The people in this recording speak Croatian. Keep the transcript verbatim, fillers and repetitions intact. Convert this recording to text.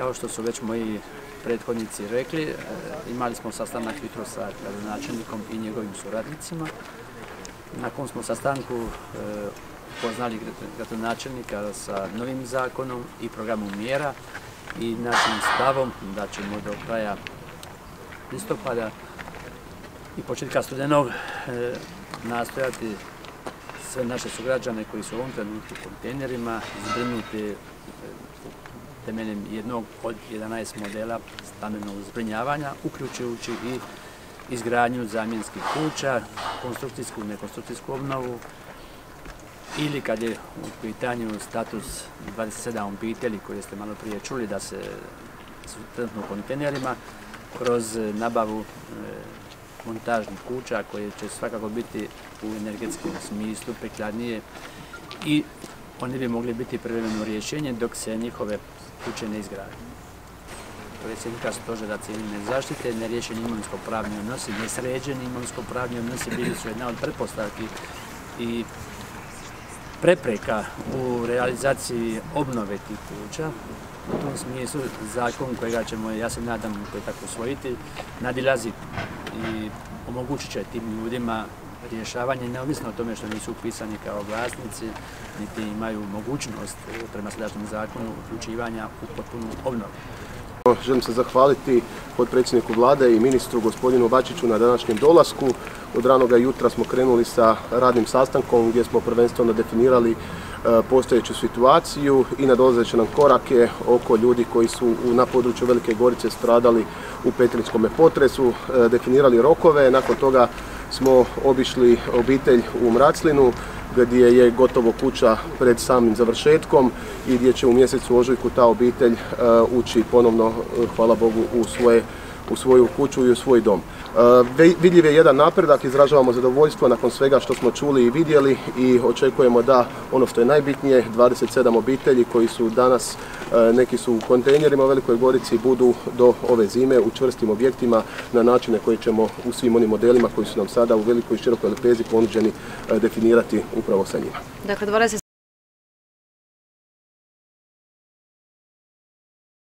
Kao što su već moji prethodnici rekli, imali smo sastanak jutros sa gradonačelnikom i njegovim suradnicima. Na kom smo sastanku upoznali gradonačelnika sa novim zakonom i programom mjera i našim stavom da ćemo do kraja listopada i početka studenog nastojati sve naše sugrađane koji su u ovom trenutku u kontejnerima zbrinuti temeljem jednog od jedanaest modela stambenog zbrinjavanja, uključujući i izgradnju zamjenskih kuća, konstrukcijsku i nekonstrukcijsku obnovu ili kad je u pitanju status dvadeset sedam obitelji koje ste malo prije čuli da se su trenutno u kontejnerima kroz nabavu montažnih kuća koje će svakako biti u energetskom smislu prikladnije i oni bi mogli biti privremeno rješenje dok se njihove kuće ne izgrade. Predsjednika Stožera civilne zaštite, nerješeni imovinsko-pravni odnosi, nesređeni imovinsko-pravni odnosi bili su jedna od pretpostavki i prepreka u realizaciji obnove tih kuća. U tom smislu zakon kojega ćemo, ja se nadam, koji tako usvojiti, nadilazi i omogućit će tim ljudima rješavanje, neovisno o tome što nisu upisani kao vlasnici, niti imaju mogućnost prema sadašnjem zakonu uključivanja u potpunu obnovu. Želim se zahvaliti potpredsjedniku Vlade i ministru gospodinu Bačiću na današnjem dolasku. Od ranoga jutra smo krenuli sa radnim sastankom gdje smo prvenstveno definirali postojeću situaciju i nadolazeće nam korake oko ljudi koji su na području Velike Gorice stradali u petrinjskom potresu, definirali rokove. Nakon toga smo obišli obitelj u Mraclinu gdje je gotovo kuća pred samim završetkom i gdje će u mjesecu ožujku ta obitelj ući ponovno, hvala Bogu, u svoje u svoju kuću i u svoj dom. E, vidljiv je jedan napredak, izražavamo zadovoljstvo nakon svega što smo čuli i vidjeli i očekujemo da ono što je najbitnije, dvadeset sedam obitelji koji su danas, e, neki su u kontejnerima u Velikoj Gorici, budu do ove zime u čvrstim objektima na načine koje ćemo u svim onim modelima koji su nam sada u velikoj i širokoj lepezi ponuđeni e, definirati upravo sa njima. Dakle, dvadeset sedam